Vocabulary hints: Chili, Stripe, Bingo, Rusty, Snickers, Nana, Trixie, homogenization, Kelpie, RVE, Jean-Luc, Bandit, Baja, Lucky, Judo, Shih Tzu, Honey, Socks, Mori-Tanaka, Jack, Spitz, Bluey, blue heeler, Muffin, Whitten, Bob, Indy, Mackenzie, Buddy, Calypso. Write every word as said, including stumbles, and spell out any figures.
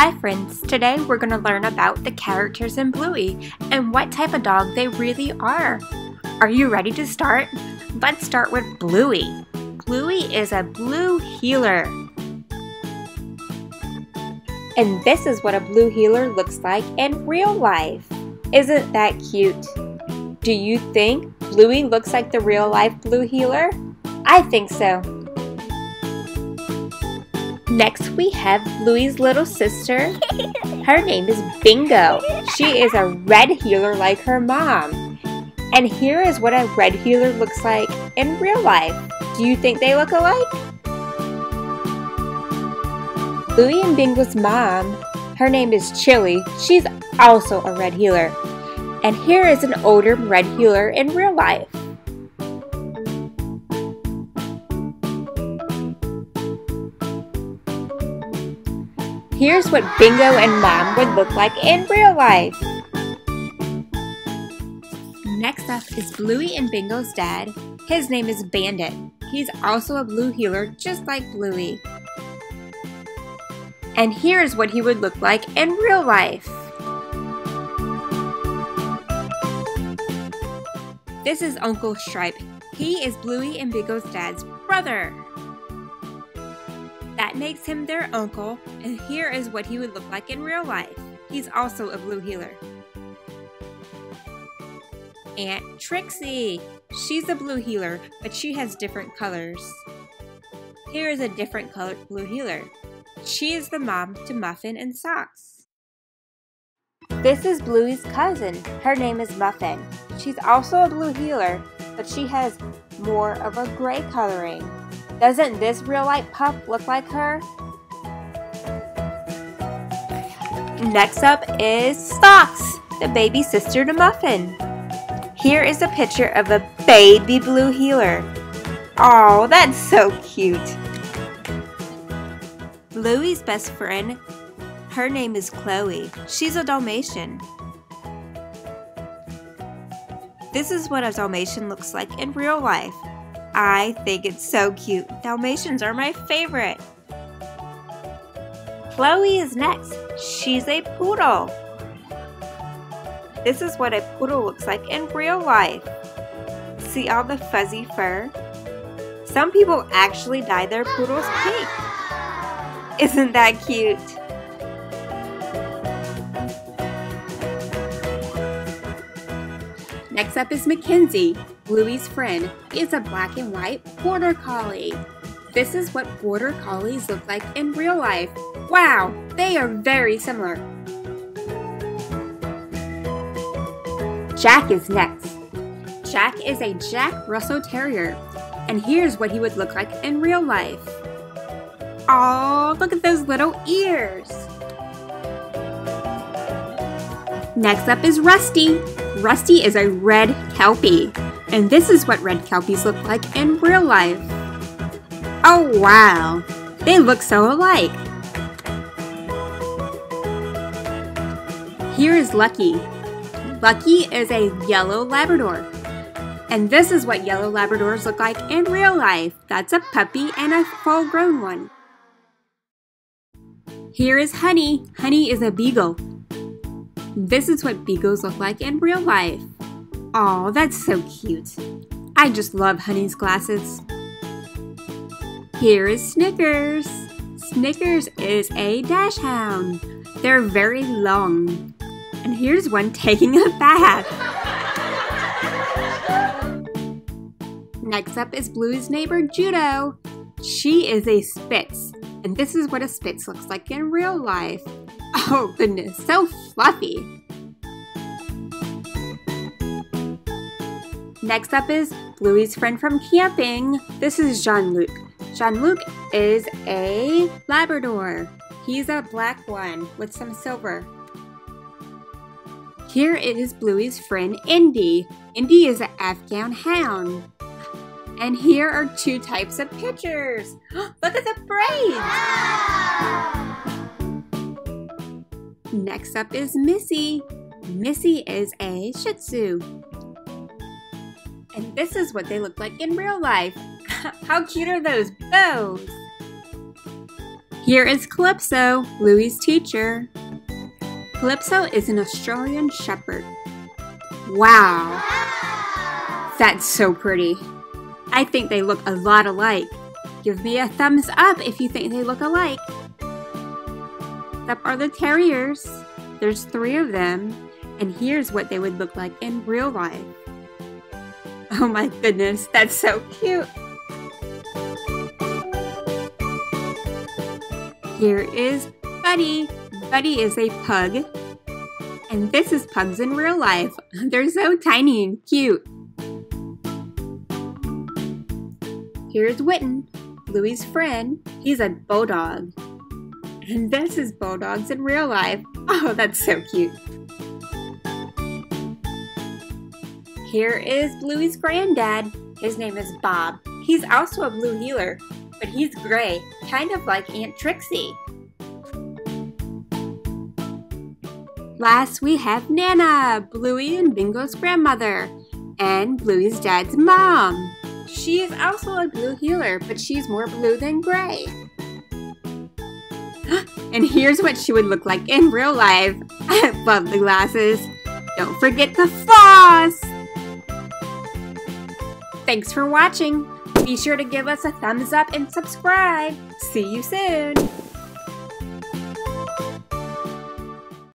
Hi friends, today we're going to learn about the characters in Bluey and what type of dog they really are. Are you ready to start? Let's start with Bluey. Bluey is a blue heeler. And this is what a blue heeler looks like in real life. Isn't that cute? Do you think Bluey looks like the real life blue heeler? I think so. Next we have Bluey's little sister. Her name is Bingo. She is a red heeler like her mom. And here is what a red heeler looks like in real life. Do you think they look alike? Bluey and Bingo's mom, her name is Chili. She's also a red heeler. And here is an older red heeler in real life. Here's what Bingo and Mom would look like in real life. Next up is Bluey and Bingo's dad. His name is Bandit. He's also a blue heeler just like Bluey. And here's what he would look like in real life. This is Uncle Stripe. He is Bluey and Bingo's dad's brother. That makes him their uncle, and here is what he would look like in real life. He's also a blue heeler. Aunt Trixie. She's a blue heeler, but she has different colors. Here is a different colored blue heeler. She is the mom to Muffin and Socks. This is Bluey's cousin. Her name is Muffin. She's also a blue heeler, but she has more of a gray coloring. Doesn't this real life pup look like her? Next up is Socks, the baby sister to Muffin. Here is a picture of a baby blue heeler. Oh, that's so cute. Bluey's best friend, her name is Chloe. She's a Dalmatian. This is what a Dalmatian looks like in real life. I think it's so cute. Dalmatians are my favorite. Chloe is next. She's a poodle. This is what a poodle looks like in real life. See all the fuzzy fur? Some people actually dye their poodles pink. Isn't that cute? Next up is Mackenzie. Bluey's friend is a black and white border collie. This is what border collies look like in real life. Wow, they are very similar. Jack is next. Jack is a Jack Russell Terrier, and here's what he would look like in real life. Aw, look at those little ears. Next up is Rusty. Rusty is a red Kelpie. And this is what red Kelpies look like in real life. Oh wow, they look so alike. Here is Lucky. Lucky is a yellow Labrador. And this is what yellow Labradors look like in real life. That's a puppy and a full-grown one. Here is Honey. Honey is a beagle. This is what beagles look like in real life. Aw, that's so cute. I just love Honey's glasses. Here is Snickers. Snickers is a dash hound. They're very long. And here's one taking a bath. Next up is Bluey's neighbor, Judo. She is a Spitz. And this is what a Spitz looks like in real life. Oh goodness, so fluffy. Next up is Bluey's friend from camping. This is Jean-Luc. Jean-Luc is a Labrador. He's a black one with some silver. Here is Bluey's friend Indy. Indy is an Afghan hound. And here are two types of pictures. Look at the braids! Ah! Next up is Missy. Missy is a Shih Tzu. And this is what they look like in real life. How cute are those bows? Here is Calypso, Bluey's teacher. Calypso is an Australian shepherd. Wow! That's so pretty. I think they look a lot alike. Give me a thumbs up if you think they look alike. Up are the terriers. There's three of them, and here's what they would look like in real life. Oh my goodness, that's so cute. Here is Buddy. Buddy is a pug, and this is pugs in real life. They're so tiny and cute. Here's Whitten, Bluey's friend. He's a bulldog. And this is bulldogs in real life. Oh, that's so cute. Here is Bluey's granddad. His name is Bob. He's also a blue heeler, but he's gray, kind of like Aunt Trixie. Last, we have Nana, Bluey and Bingo's grandmother, and Bluey's dad's mom. She is also a blue healer, but she's more blue than gray. And here's what she would look like in real life. I love the glasses. Don't forget the floss! Thanks for watching. Be sure to give us a thumbs up and subscribe. See you soon!